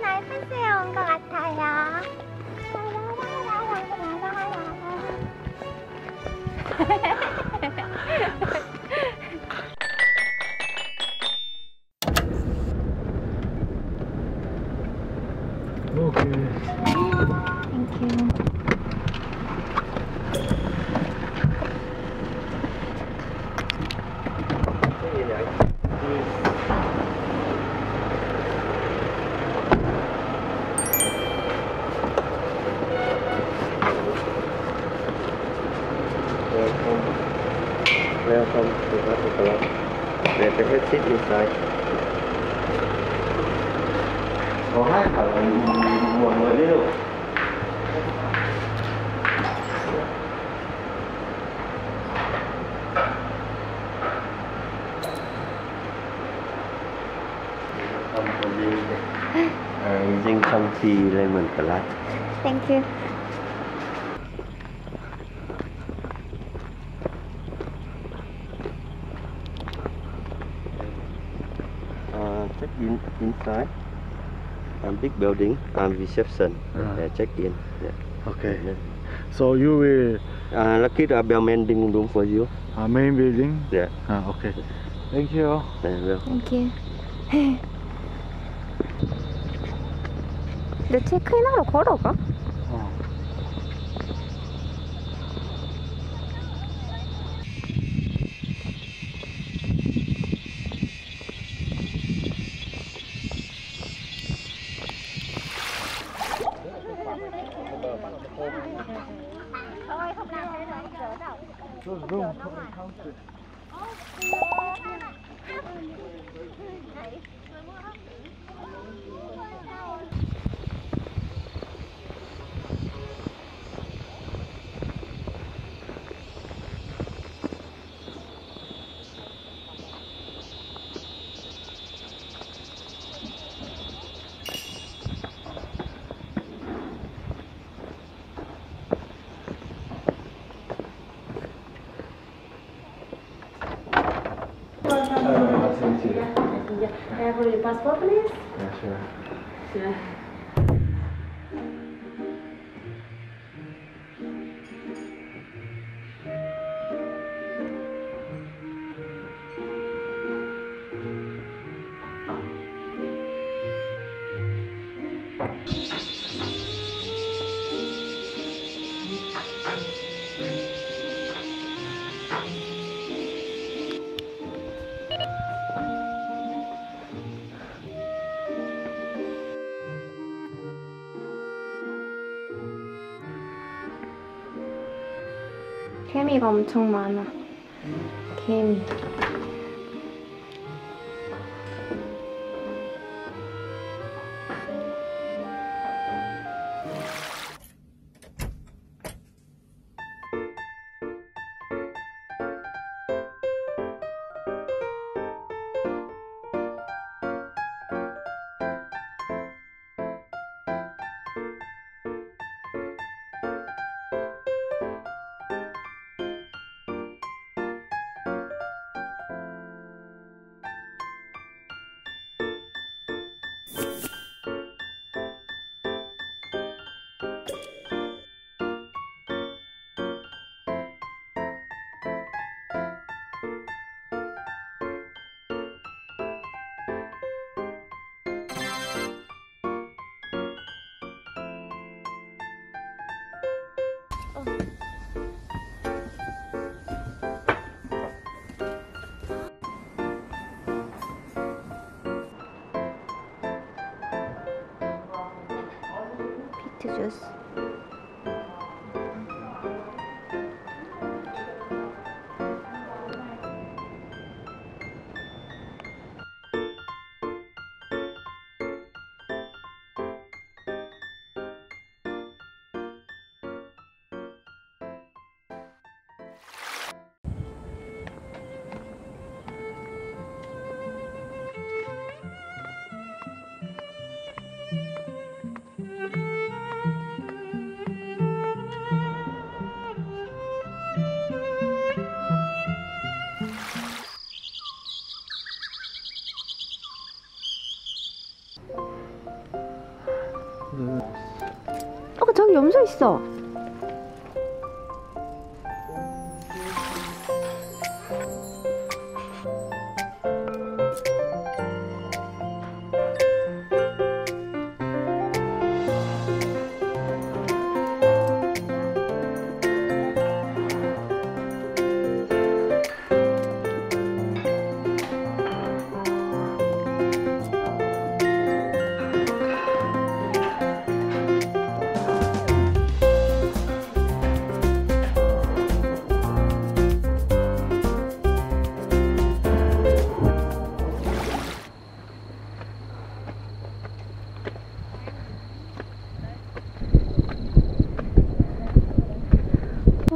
같은 알프스에 온 것 같아요. 오케이. 땡큐. Welcome to the club. There's a head seat inside. Oh, hi, how are you? What are you? Welcome to the using some tea lemon club. Thank you. Check in inside. Big building and reception. Check in. Yeah. Okay. Yeah. So you will. Lucky the bellman ding room for you. Main building. Yeah. Okay. Thank you. Yeah, thank you. 너 체크인하러 걸어가? Can I have your passport, please? Yeah, sure. Yeah. 개미가 엄청 많아. 개미. Just 그래. 아까 저기 염소 있어.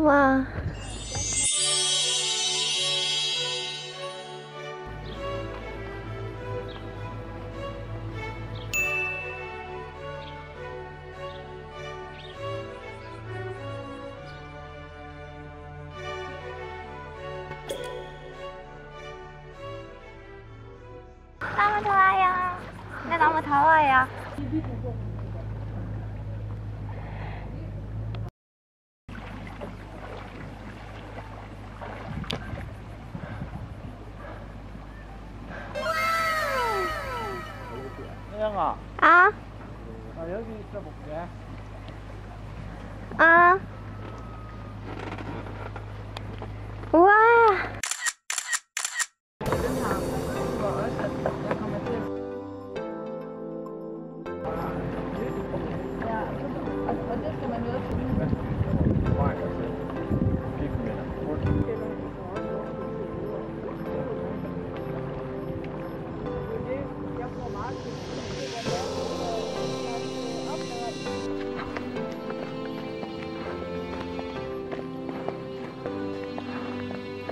와. 너무 좋아요. 근데 너무 더워요. 혜영아. 아? 나 여기 있어 볼게. 아. 우와.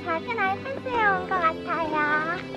작은 알프스에 온 것 같아요.